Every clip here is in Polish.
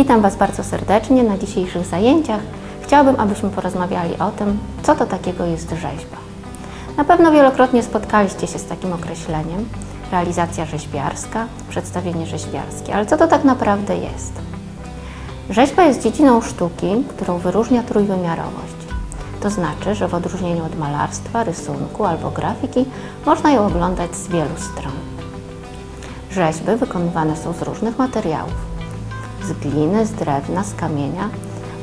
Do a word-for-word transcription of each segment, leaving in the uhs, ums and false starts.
Witam Was bardzo serdecznie na dzisiejszych zajęciach. Chciałabym, abyśmy porozmawiali o tym, co to takiego jest rzeźba. Na pewno wielokrotnie spotkaliście się z takim określeniem – realizacja rzeźbiarska, przedstawienie rzeźbiarskie. Ale co to tak naprawdę jest? Rzeźba jest dziedziną sztuki, którą wyróżnia trójwymiarowość. To znaczy, że w odróżnieniu od malarstwa, rysunku albo grafiki można ją oglądać z wielu stron. Rzeźby wykonywane są z różnych materiałów. Z gliny, z drewna, z kamienia,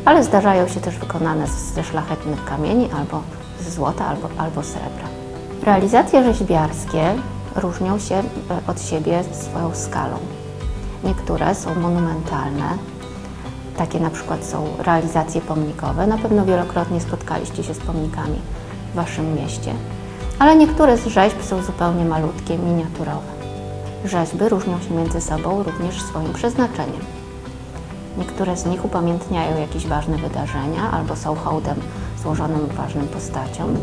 ale zdarzają się też wykonane ze szlachetnych kamieni albo ze złota albo, albo srebra. Realizacje rzeźbiarskie różnią się od siebie swoją skalą. Niektóre są monumentalne, takie na przykład są realizacje pomnikowe. Na pewno wielokrotnie spotkaliście się z pomnikami w Waszym mieście, ale niektóre z rzeźb są zupełnie malutkie, miniaturowe. Rzeźby różnią się między sobą również swoim przeznaczeniem. Niektóre z nich upamiętniają jakieś ważne wydarzenia albo są hołdem złożonym ważnym postaciom.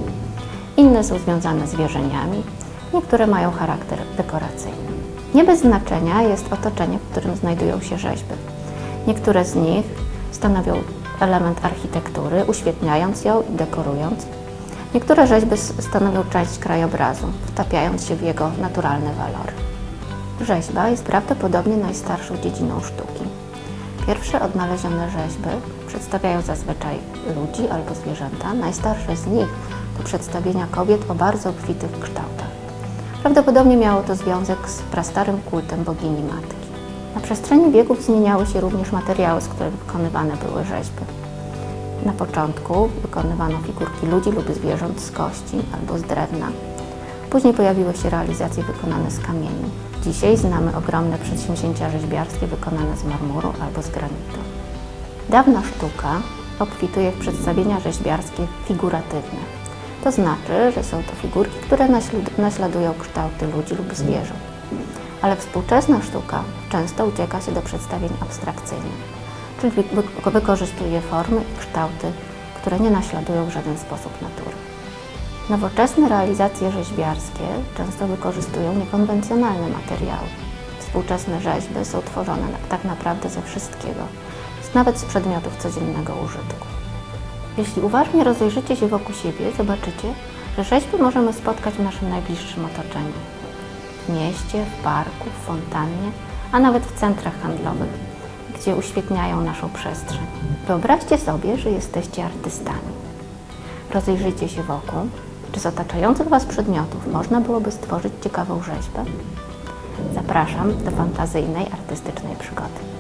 Inne są związane z wierzeniami, niektóre mają charakter dekoracyjny. Nie bez znaczenia jest otoczenie, w którym znajdują się rzeźby. Niektóre z nich stanowią element architektury, uświetniając ją i dekorując. Niektóre rzeźby stanowią część krajobrazu, wtapiając się w jego naturalne walory. Rzeźba jest prawdopodobnie najstarszą dziedziną sztuki. Pierwsze odnalezione rzeźby przedstawiają zazwyczaj ludzi albo zwierzęta. Najstarsze z nich to przedstawienia kobiet o bardzo obfitych kształtach. Prawdopodobnie miało to związek z prastarym kultem bogini matki. Na przestrzeni wieków zmieniały się również materiały, z których wykonywane były rzeźby. Na początku wykonywano figurki ludzi lub zwierząt z kości albo z drewna. Później pojawiły się realizacje wykonane z kamieni. Dzisiaj znamy ogromne przedsięwzięcia rzeźbiarskie wykonane z marmuru albo z granitu. Dawna sztuka obfituje w przedstawienia rzeźbiarskie figuratywne. To znaczy, że są to figurki, które naśladują kształty ludzi lub zwierząt. Ale współczesna sztuka często ucieka się do przedstawień abstrakcyjnych, czyli wykorzystuje formy i kształty, które nie naśladują w żaden sposób natury. Nowoczesne realizacje rzeźbiarskie często wykorzystują niekonwencjonalne materiały. Współczesne rzeźby są tworzone tak naprawdę ze wszystkiego, nawet z przedmiotów codziennego użytku. Jeśli uważnie rozejrzycie się wokół siebie, zobaczycie, że rzeźby możemy spotkać w naszym najbliższym otoczeniu. W mieście, w parku, w fontannie, a nawet w centrach handlowych, gdzie uświetniają naszą przestrzeń. Wyobraźcie sobie, że jesteście artystami. Rozejrzyjcie się wokół, czy z otaczających Was przedmiotów można byłoby stworzyć ciekawą rzeźbę? Zapraszam do fantazyjnej, artystycznej przygody.